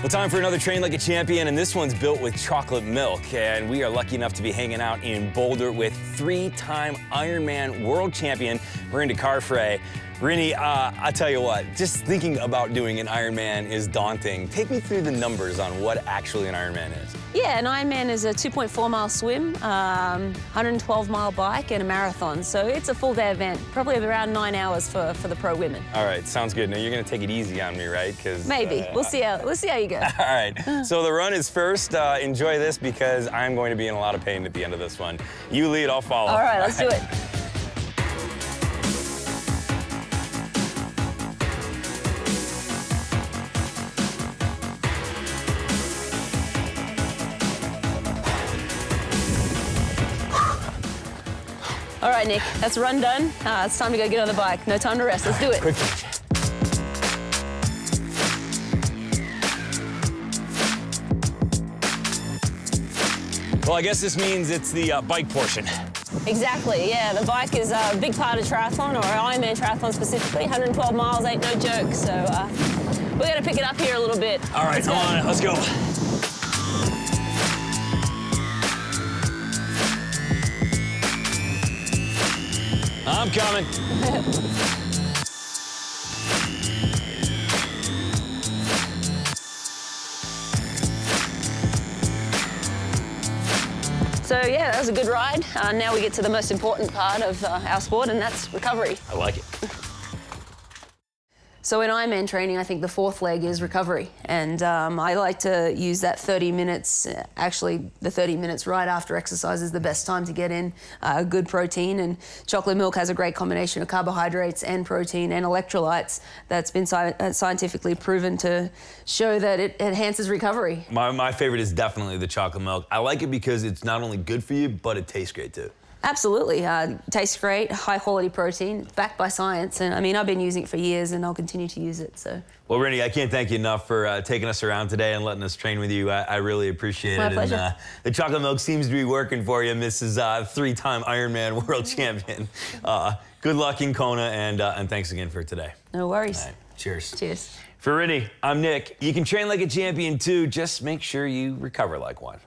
Well, time for another Train Like a Champion, and this one's built with chocolate milk. And we are lucky enough to be hanging out in Boulder with three-time Ironman world champion, Mirinda Carfrae. Rinny, I'll tell you what, just thinking about doing an Ironman is daunting. Take me through the numbers on what actually an Ironman is. Yeah, an Ironman is a 2.4-mile swim, 112-mile bike, and a marathon. So it's a full-day event, probably around 9 hours for the pro women. All right, sounds good. Now you're going to take it easy on me, right? Because maybe we'll see how you go. All right. So the run is first. Enjoy this because I'm going to be in a lot of pain at the end of this one. You lead, I'll follow. All right, let's do it. All right, Nick, that's run done. It's time to go get on the bike. No time to rest. Let's do it. Quick. Well, I guess this means it's the bike portion. Exactly, yeah. The bike is a big part of triathlon, or Ironman triathlon specifically. 112 miles ain't no joke, so we're going to pick it up here a little bit. All right, come on, let's go. I'm coming. So yeah, that was a good ride. Now we get to the most important part of our sport, and that's recovery. I like it. So in Ironman training, I think the fourth leg is recovery. And I like to use that 30 minutes, actually the 30 minutes right after exercise is the best time to get in a good protein. And chocolate milk has a great combination of carbohydrates and protein and electrolytes that's been scientifically proven to show that it enhances recovery. My favorite is definitely the chocolate milk. I like it because it's not only good for you, but it tastes great too. Absolutely. Tastes great, high-quality protein, backed by science. And, I mean, I've been using it for years, and I'll continue to use it, so. Well, Rinny, I can't thank you enough for taking us around today and letting us train with you. I really appreciate it. My pleasure. And, the chocolate milk seems to be working for you, Mrs. Three-time Ironman world champion. Good luck in Kona, and thanks again for today. No worries. Right, cheers. Cheers. For Rinny, I'm Nick. You can train like a champion, too. Just make sure you recover like one.